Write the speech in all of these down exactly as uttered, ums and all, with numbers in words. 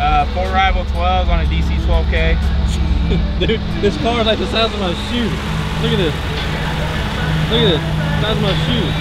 Uh, four Rival twelves on a D C twelve K. Dude, this car is like the size of my shoe. Look at this. Look at this. The size of my shoe.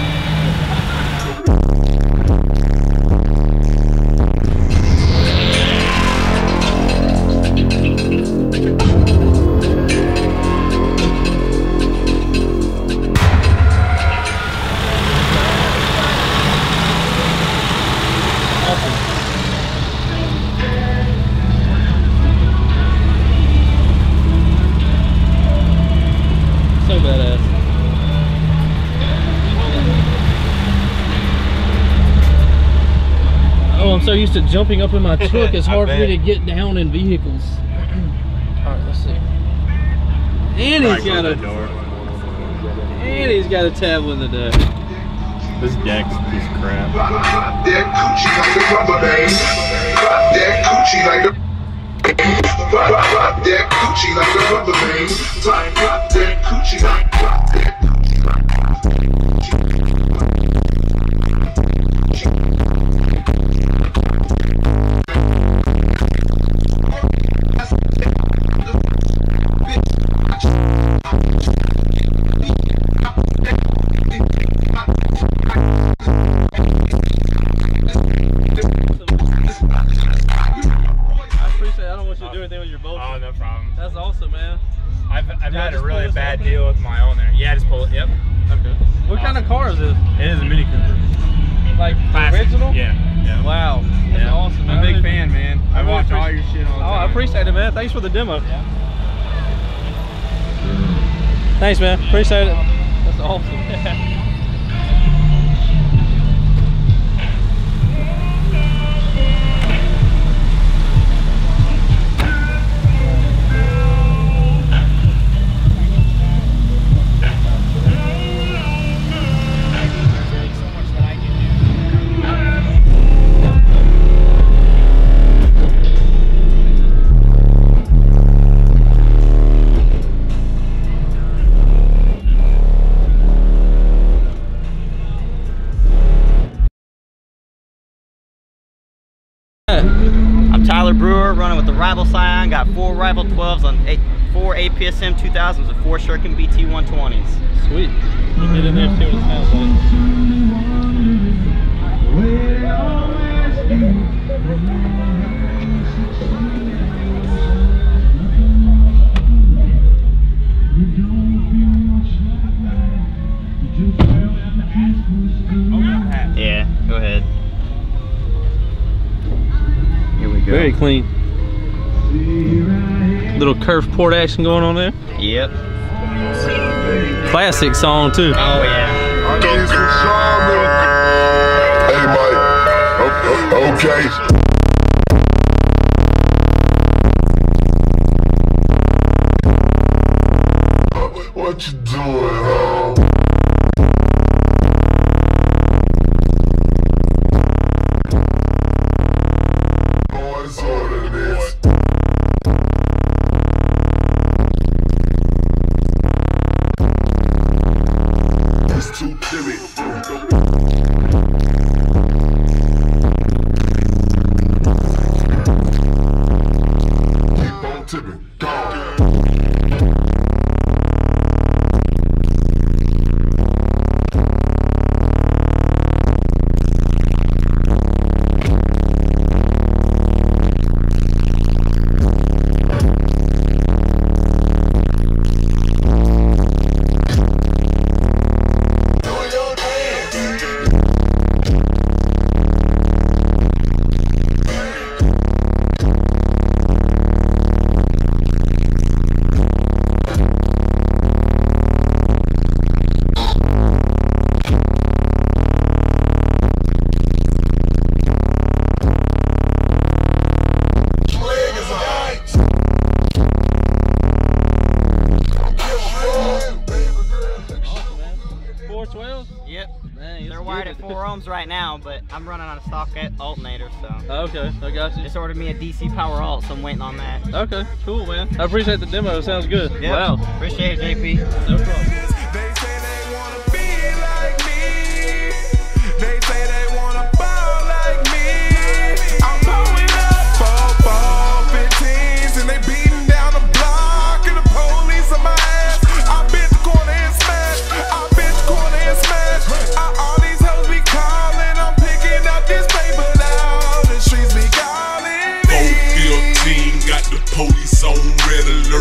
So used to jumping up in my truck, it's hard for me to get down in vehicles. Alright, let's see. And he's got a door. And he's got a tablet in the deck. This deck's just crap. Thanks for the demo. Yeah. Thanks, man. Appreciate it. That's awesome. I'm Tyler Brewer, running with the Rival Scion. Got four Rival twelves on eight, four A P S M two thousands and four Shuriken B T one twenties. Sweet. You get in there, see what it sounds like. Yeah, go ahead. Very clean. Little curved port action going on there. Yep. Classic song too. Oh yeah. Hey Mike. Okay. What you doing? Right now, but I'm running on a stock alternator, so. Okay, I got you. Just ordered me a D C power alt, so I'm waiting on that. Okay, cool, man. I appreciate the demo. It sounds good. Yep. Wow. Appreciate it, J P. No problem.